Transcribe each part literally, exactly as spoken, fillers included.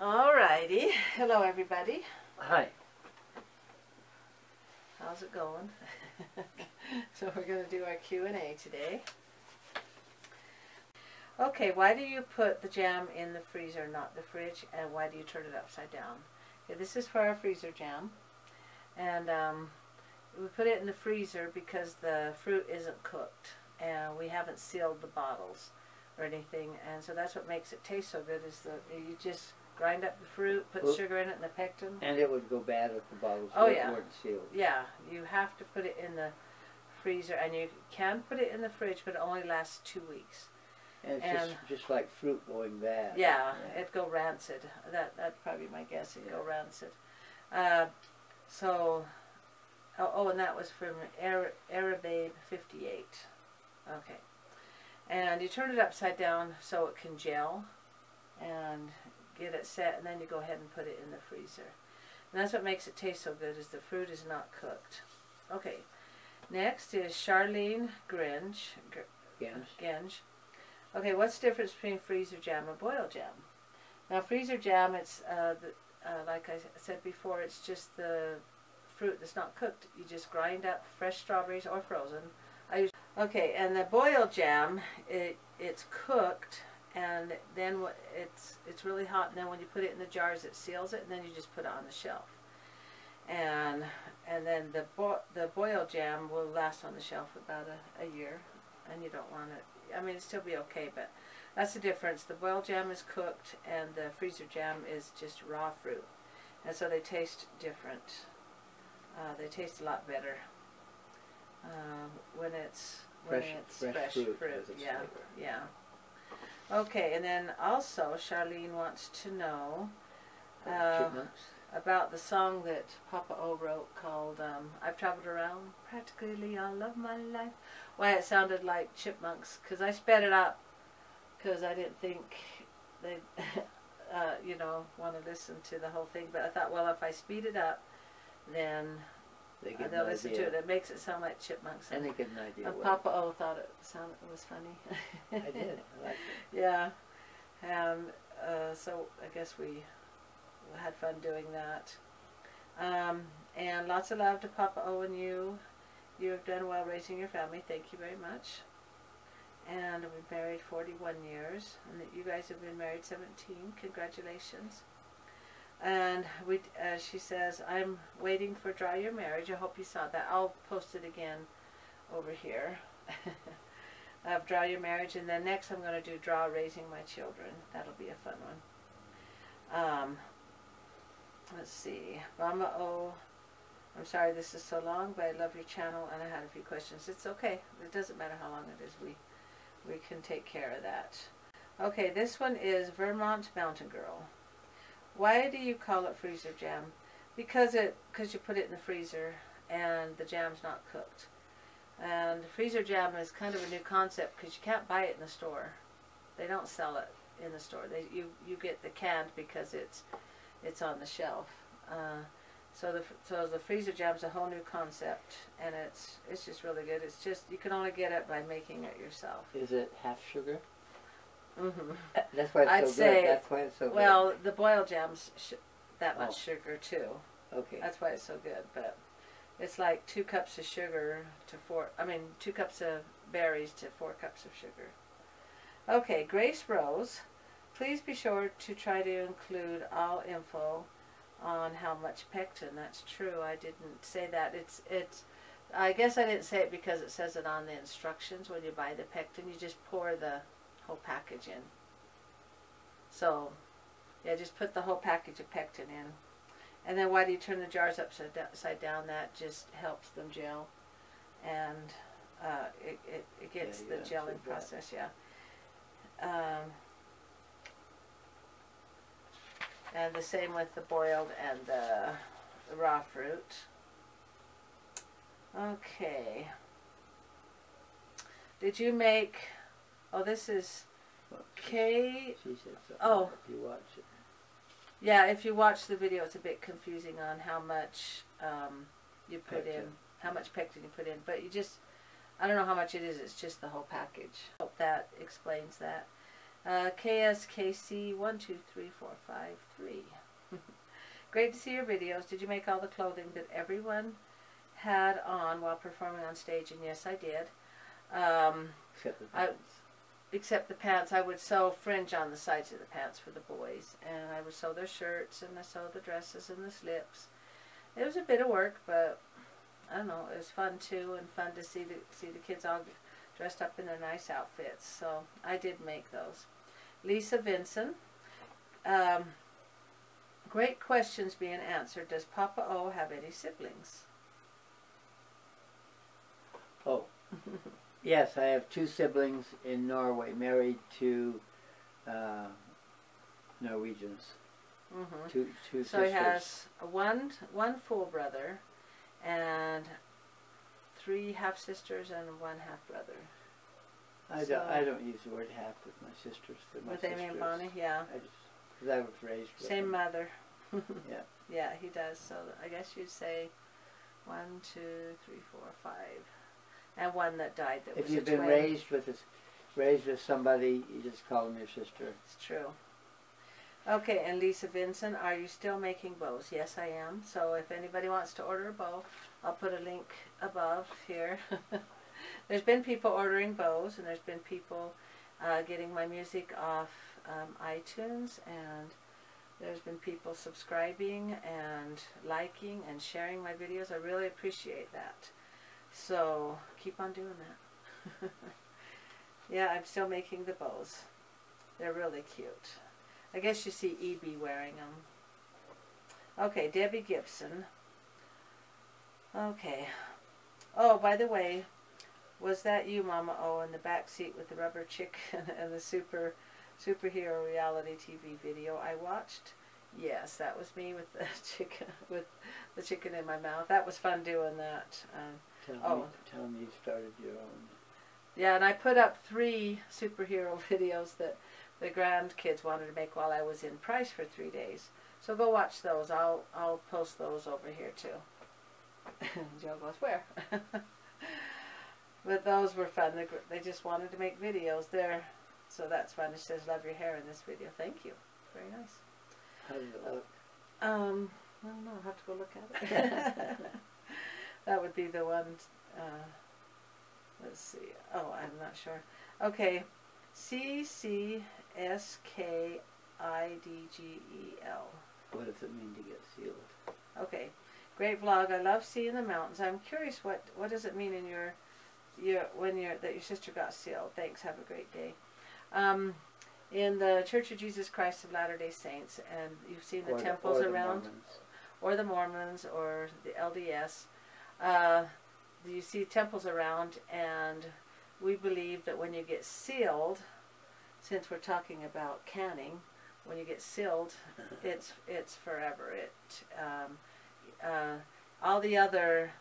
Alrighty. Hello, everybody. Hi. How's it going? So we're going to do our Q and A today. Okay, why do you put the jam in the freezer, not the fridge, and why do you turn it upside down? Okay, this is for our freezer jam. And um, we put it in the freezer because the fruit isn't cooked, and we haven't sealed the bottles or anything, and so that's what makes it taste so good, is that you just grind up the fruit, put well, sugar in it and the pectin. And it would go bad if the bottles oh, yeah. weren't sealed. Yeah, you have to put it in the freezer, and you can put it in the fridge, but it only lasts two weeks. And it's and just, just like fruit going bad. Yeah, yeah. it'd go rancid. That, that'd probably be my guess, it'd yeah. go rancid. Uh, so, oh, oh, and that was from Air, Air Babe fifty-eight. Okay. And you turn it upside down so it can gel and get it set, and then you go ahead and put it in the freezer. And that's what makes it taste so good, is the fruit is not cooked. Okay, next is Charlene Genge. Genge. Okay, what's the difference between freezer jam and boil jam? Now freezer jam, it's uh, the, uh, like I said before, it's just the fruit that's not cooked. You just grind up fresh strawberries or frozen. I usually Okay, and the boiled jam, it, it's cooked, and then it's it's really hot, and then when you put it in the jars, it seals it, and then you just put it on the shelf. And and then the bo the boiled jam will last on the shelf about a, a year, and you don't want it, I mean, it'll still be okay, but that's the difference. The boiled jam is cooked, and the freezer jam is just raw fruit, and so they taste different. Uh, they taste a lot better. Um, when it's when fresh, it's fresh, fresh fruit, fruit. yeah, yeah. Okay, and then also Charlene wants to know uh, about the song that Papa O wrote called um, "I've Traveled Around Practically All of My Life." Why it sounded like chipmunks? Because I sped it up because I didn't think they, uh, you know, want to listen to the whole thing. But I thought, well, if I speed it up, then They get uh, an listen idea. To it. It makes it sound like chipmunks. And they get an idea. And Papa O thought it sounded it was funny. I did. I liked it. Yeah. Um, uh, so I guess we had fun doing that. Um, and lots of love to Papa O and you. You have done well raising your family. Thank you very much. And we've been married forty-one years. And you guys have been married seventeen. Congratulations. And we, uh, she says, I'm waiting for Draw Your Marriage. I hope you saw that. I'll post it again over here. I have Draw Your Marriage. And then next I'm going to do Draw Raising My Children. That'll be a fun one. Um, let's see. Momma O, I'm sorry this is so long, but I love your channel and I had a few questions. It's okay. It doesn't matter how long it is. We, we can take care of that. Okay, this one is Vermont Mountain Girl. Why do you call it freezer jam? Because it, because you put it in the freezer and the jam's not cooked. And freezer jam is kind of a new concept because you can't buy it in the store. They don't sell it in the store. They, you you get the canned because it's it's on the shelf. Uh, so the so the freezer jam's a whole new concept, and it's it's just really good. It's just you can only get it by making it yourself. Is it half sugar? Mm-hmm. That's why it's I'd so say, good. That's why it's so well, good. The boiled jam's sh that much oh. sugar too. Okay. That's why it's so good. But it's like two cups of sugar to four. I mean, two cups of berries to four cups of sugar. Okay, Grace Rose, please be sure to try to include all info on how much pectin. That's true. I didn't say that. It's it's. I guess I didn't say it because it says it on the instructions. When you buy the pectin, you just pour the whole package in. So, yeah, just put the whole package of pectin in. And then why do you turn the jars upside down? That just helps them gel. And uh, it, it, it gets yeah, the gelling process, yeah. Um, and the same with the boiled and the, the raw fruit. Okay. Did you make... Oh, this is K. She said something. Oh, if you watch it. Yeah, if you watch the video, it's a bit confusing on how much um, you put pectin. in, how much pectin you put in. But you just, I don't know how much it is. It's just the whole package. Hope that explains that. Uh, K S K C one two three four five three. Great to see your videos. Did you make all the clothing that everyone had on while performing on stage? And yes, I did. Um, except the pants. I, except the pants. I would sew fringe on the sides of the pants for the boys. And I would sew their shirts, and I sewed the dresses and the slips. It was a bit of work, but I don't know. It was fun, too, and fun to see the, see the kids all dressed up in their nice outfits. So I did make those. Lisa Vinson, um, great questions being answered. Does Papa O have any siblings? Oh, yes, I have two siblings in Norway, married to uh, Norwegians. Mm-hmm. Two, two so sisters. He has one one full brother, and three half sisters and one half brother. I so, don't. I don't use the word half with my sisters. My with sisters, Amy and Bonnie, yeah. I just, because I was raised with same them. Mother. Yeah. Yeah, he does. So I guess you'd say one, two, three, four, five, and one that died. That if was you've a been twin. raised with this, raised with somebody, you just call them your sister. It's true. Okay, and Lisa Vinson, are you still making bows? Yes, I am. So if anybody wants to order a bow, I'll put a link above here. There's been people ordering bows, and there's been people uh, getting my music off um, iTunes, and there's been people subscribing and liking and sharing my videos. I really appreciate that. So keep on doing that. Yeah, I'm still making the bows. They're really cute. I guess you see E B wearing them. Okay, Debbie Gibson. Okay. Oh, by the way, was that you, Momma O, in the back seat with the rubber chicken and the super superhero reality T V video I watched? Yes, that was me with the chicken with the chicken in my mouth. That was fun doing that. Um, tell oh, me, tell me you started your own. Yeah, and I put up three superhero videos that the grandkids wanted to make while I was in Price for three days. So go watch those. I'll I'll post those over here too. Joe goes where? But those were fun. They just wanted to make videos there. So that's fun. It says, love your hair in this video. Thank you. Very nice. How did it look? Um, I don't know. I'll have to go look at it. That would be the one. Uh, let's see. Oh, I'm not sure. Okay. C C S K I D G E L. What does it mean to get sealed? Okay. Great vlog. I love seeing the mountains. I'm curious what, what does it mean in your... Your, when your that your sister got sealed. Thanks. Have a great day. Um, in the Church of Jesus Christ of Latter-day Saints, and you've seen the or temples the, or around, the or the Mormons, or the L D S. Uh, you see temples around, and we believe that when you get sealed, since we're talking about canning, when you get sealed, it's it's forever. It um, uh, all the other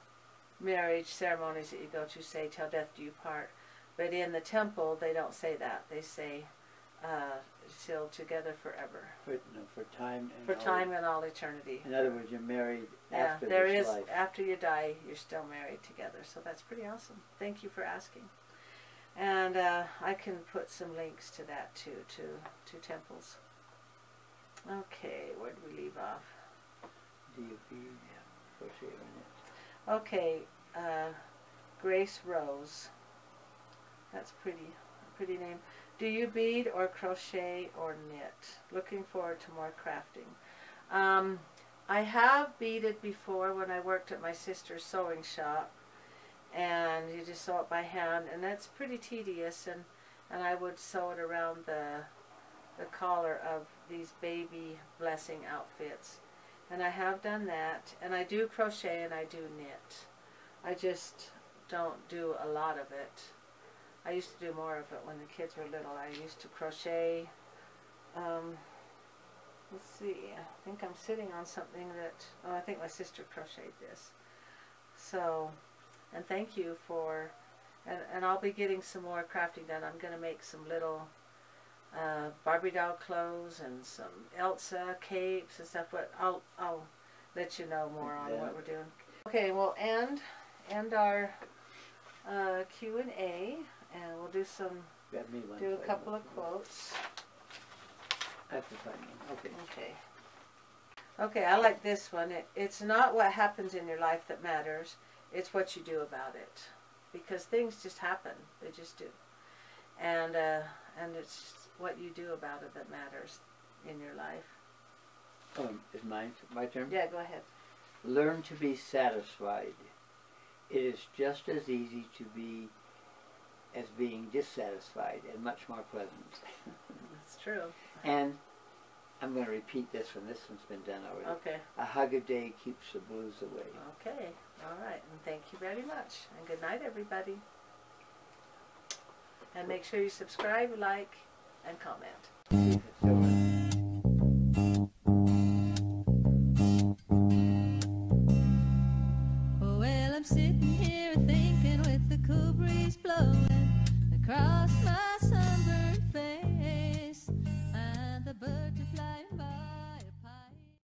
marriage ceremonies that you go to say till death do you part, but in the temple they don't say that. They say uh, sealed together forever. For, no, for time. And for all time and all eternity. In other words, you're married yeah, after there this is, life. After you die, you're still married together. So that's pretty awesome. Thank you for asking. And uh, I can put some links to that too, to to temples. Okay, where do we leave off? Do you be for sharing it? Okay, uh, Grace Rose. That's pretty, pretty name. Do you bead or crochet or knit? Looking forward to more crafting. Um, I have beaded before when I worked at my sister's sewing shop, and you just sew it by hand, and that's pretty tedious. And and I would sew it around the the collar of these baby blessing outfits. And I have done that, and I do crochet and I do knit. I just don't do a lot of it. I used to do more of it when the kids were little. I used to crochet. Um, let's see, I think I'm sitting on something that, oh, I think my sister crocheted this. So, and thank you for, and, and I'll be getting some more crafting done. I'm going to make some little Uh, Barbie doll clothes and some Elsa capes and stuff. But I'll I'll let you know more on yeah. what we're doing. Okay, we'll end end our uh, Q and A, and we'll do some do a couple of quotes. That's the second one. Okay. Okay. Okay, I like this one. It, it's not what happens in your life that matters. It's what you do about it. Because things just happen. They just do. And, uh, and it's what you do about it that matters in your life. Um, is mine my turn? Yeah, go ahead. Learn to be satisfied. It is just as easy to be as being dissatisfied, and much more pleasant. That's true. And I'm going to repeat this one. This one's been done already. Okay. A hug a day keeps the blues away. Okay. All right. And thank you very much. And good night, everybody. And make sure you subscribe, like, and comment.